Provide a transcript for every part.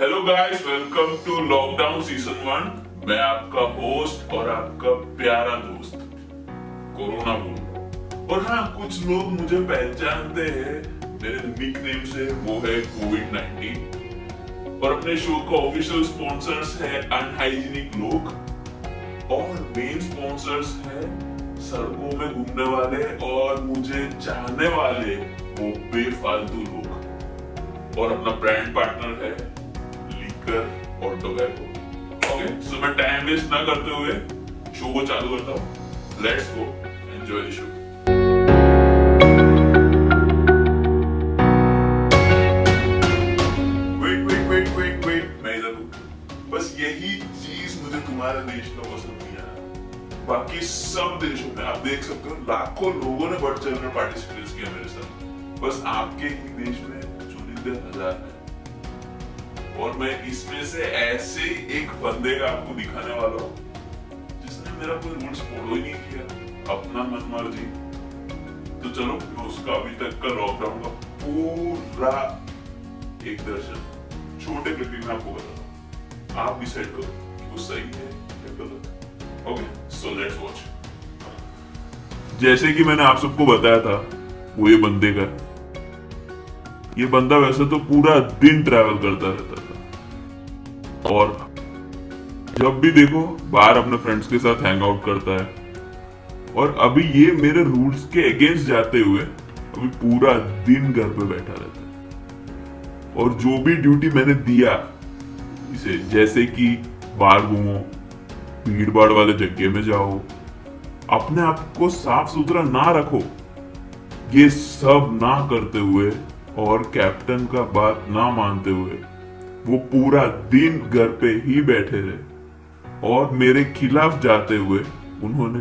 Hello guys, welcome to lockdown season 1। मैं आपका host और आपका प्यारा दोस्त कोरोना बोल। और हाँ, कुछ लोग मुझे पहचानते हैं मेरे निकनेम से, वो है कोविड-19। और अपने शो का ऑफिशियल स्पॉन्सर्स है अनहाइजीनिक लोग, और मेन स्पॉन्सर्स है सड़कों में घूमने वाले और मुझे चाहने वाले वो बेफालतू लोग। और अपना ब्रांड पार्टनर है लीकर और टोबैको। ओके, सो मैं टाइम वेस्ट ना करते हुए शो को चालू करता हूँ। Let's go, enjoy the show. Wait, मैं इधर हूँ। बस यही चीज मुझे तुम्हारे देश में पसंद नहीं आया। बाकी सब देशों में आप देख सकते हो लाखों लोगों ने बढ़ चढ़ कर पार्टिसिपेट किया मेरे साथ। बस आपके ही देश में 10,000 है। और मैं इसमें से ऐसे एक बंदे का आपको दिखाने वाला हूं जिसने मेरा कोई रूल्स फॉलो ही नहीं किया, अपना मनमर्जी। तो चलो मैं उसका अभी तक का लॉकडाउन का पूरा एक दर्शन छोटे क्लिप में आपको बताता हूं। आप डिसाइड करो कि वो सही है या गलत। Okay, so let's watch. जैसे कि मैंने आप सबको बताया था, वो ये बंदे का, ये बंदा वैसे तो पूरा दिन ट्रैवल करता रहता था और जब भी देखो बाहर अपने फ्रेंड्स के साथ हैंग आउट करता है। और अभी ये मेरे रूल्स के अगेंस्ट जाते हुए अभी पूरा दिन घर पे बैठा रहता है। और जो भी ड्यूटी मैंने दिया इसे, जैसे कि बाहर घूमो, भीड़ भाड़ वाले जगह में जाओ, अपने आप को साफ सुथरा ना रखो, ये सब ना करते हुए और कैप्टन का बात ना मानते हुए वो पूरा दिन घर पे ही बैठे रहे। और मेरे खिलाफ जाते हुए उन्होंने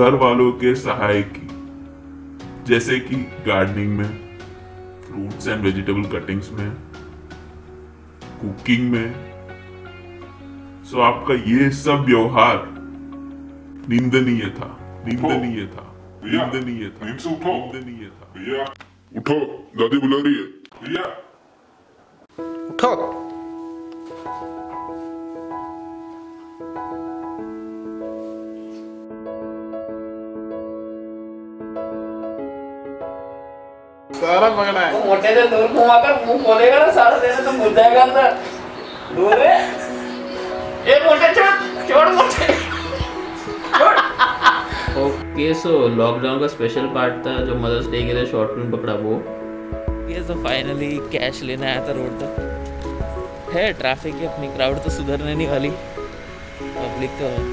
घर वालों के सहाय की, जैसे कि गार्डनिंग में, फ्रूट्स एंड वेजिटेबल कटिंग्स में, कुकिंग में। सो आपका ये सब व्यवहार निंदनीय था, निंदनीय था, निंदनीय था, निंदनीय था। उठो, दादी बुला रही है। भैया उठो। सारा मगना है। मोटे से दूर घुमाकर मुंह खोलेगा ना, सारा देना तो मुद्दा है अंदर। दूर रे ये मोटे, छोड़ छोड़ मोटे। ओके, सो लॉकडाउन का स्पेशल पार्ट था जो मदर्स डे के लिए शॉर्ट फिल्म पकड़ा वो। ये तो फाइनली कैश लेने आया था रोड तक। है ट्रैफिक की अपनी, क्राउड तो सुधरने नहीं वाली, पब्लिक तो है।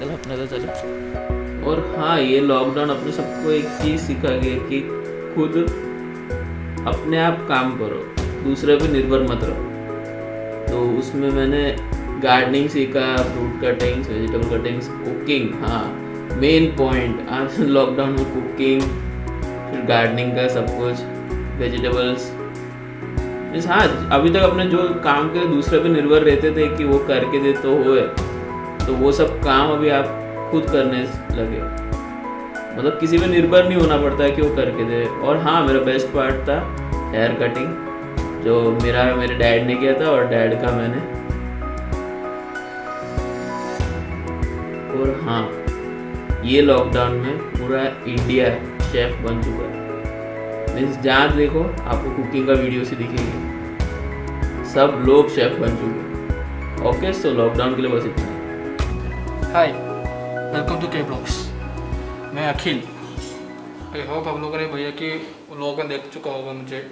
चलो अपना तो चलो। और हाँ, ये लॉकडाउन अपने सबको एक चीज़ सिखा गया कि खुद अपने आप काम करो, दूसरे पे निर्भर मत रहो। तो उसमें मैंने गार्डनिंग सीखा, fruit cuttings, vegetable cuttings, cooking. हाँ, मेन पॉइंट आज लॉकडाउन में कुकिंग, फिर गार्डनिंग का सब कुछ, वेजिटेबल्स। हाँ, अभी तक अपने जो काम के दूसरे पे निर्भर रहते थे कि वो करके दे तो होए, तो वो सब काम अभी आप खुद करने लगे। मतलब किसी पे निर्भर नहीं होना पड़ता है कि वो करके दे। और हाँ, मेरा बेस्ट पार्ट था हेयर कटिंग, जो मेरे डैड ने किया था और डैड का मैंने। और हाँ, ये लॉकडाउन में पूरा इंडिया शेफ बन चुका है। मीन्स जहाँ देखो आपको कुकिंग का वीडियो से दिखेंगे, सब लोग शेफ बन चुके हैं। ओके, सो लॉकडाउन के लिए बस इतना। Hi, welcome to KVlogs। मैं अखिल। आई होप आप लोगों ने, भैया कि उन लोगों का देख चुका होगा मुझे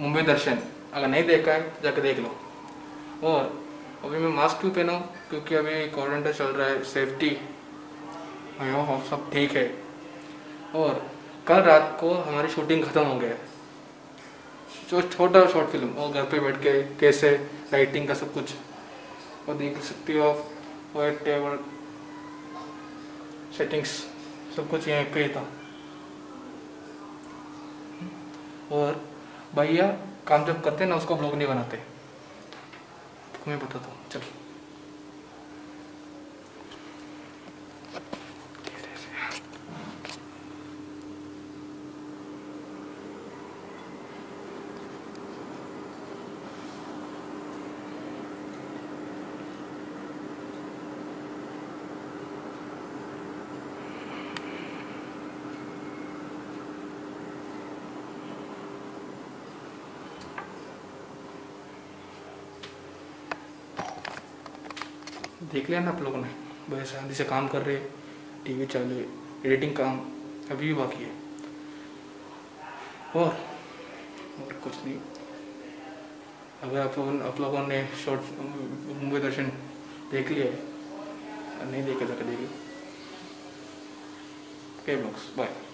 मुंबई दर्शन। अगर नहीं देखा है जाके देख लो। और अभी मैं मास्क क्यों पहना हूँ, क्योंकि अभी क्वारंटाइन चल रहा है, सेफ्टी। आई होप सब ठीक है। और कल रात को हमारी शूटिंग ख़त्म हो गया, जो छोटा शॉर्ट फिल्म, और घर पे बैठ के कैसे लाइटिंग का सब कुछ और देख सकती हो। और टेबल सेटिंग्स सब कुछ यहाँ पे था। और भैया काम जब करते ना, उसको ब्लॉग नहीं बनाते, तुम्हें पता था। चलो देख लिया ना आप लोगों ने, बड़े शांति से काम कर रहे, टीवी चालू, एडिटिंग काम अभी भी बाकी है और कुछ नहीं। अगर आप लोगों ने शॉर्ट मुंबई दर्शन देख लिया है, नहीं देखे तो देख लो। KVlogs bye.